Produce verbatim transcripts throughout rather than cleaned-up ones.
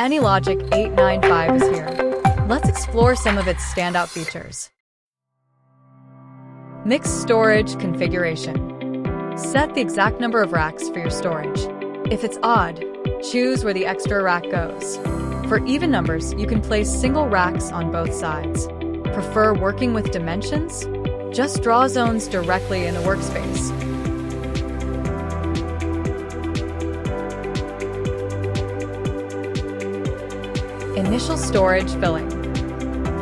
AnyLogic eight ninety-five is here. Let's explore some of its standout features. Mix storage configuration. Set the exact number of racks for your storage. If it's odd, choose where the extra rack goes. For even numbers, you can place single racks on both sides. Prefer working with dimensions? Just draw zones directly in the workspace. Initial storage filling.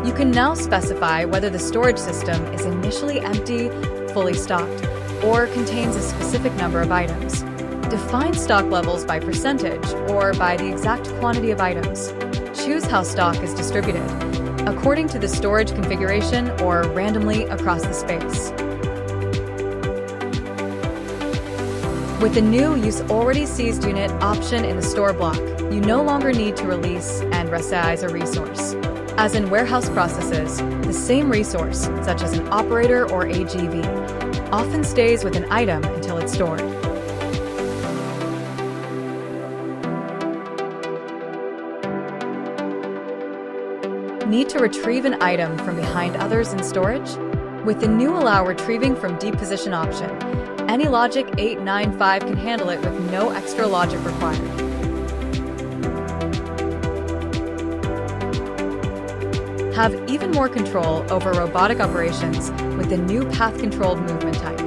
You can now specify whether the storage system is initially empty, fully stocked, or contains a specific number of items. Define stock levels by percentage or by the exact quantity of items. Choose how stock is distributed, according to the storage configuration or randomly across the space. With the new Use Already Seized Unit option in the store block, you no longer need to release and resize a resource. As in warehouse processes, the same resource, such as an operator or A G V, often stays with an item until it's stored. Need to retrieve an item from behind others in storage? With the new Allow Retrieving from Deep Position option, AnyLogic eight ninety-five can handle it with no extra logic required. Have even more control over robotic operations with the new path-controlled movement type.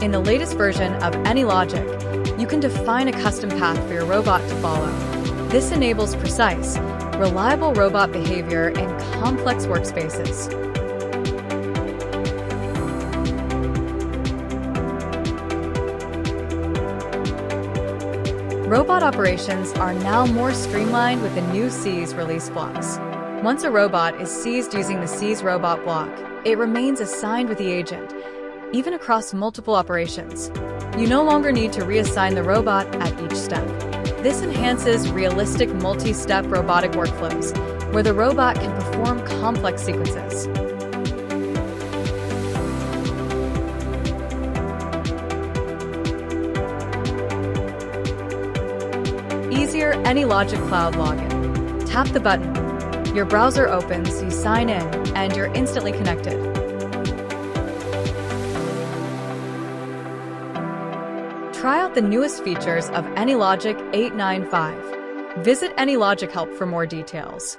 In the latest version of AnyLogic, you can define a custom path for your robot to follow. This enables precise, reliable robot behavior in complex workspaces. Robot operations are now more streamlined with the new Seize release blocks. Once a robot is seized using the Seize Robot block, it remains assigned with the agent, even across multiple operations. You no longer need to reassign the robot at each step. This enhances realistic multi-step robotic workflows, where the robot can perform complex sequences. Easier AnyLogic Cloud Login. Tap the button. Your browser opens, you sign in, and you're instantly connected. Try out the newest features of AnyLogic eight ninety-five. Visit AnyLogic Help for more details.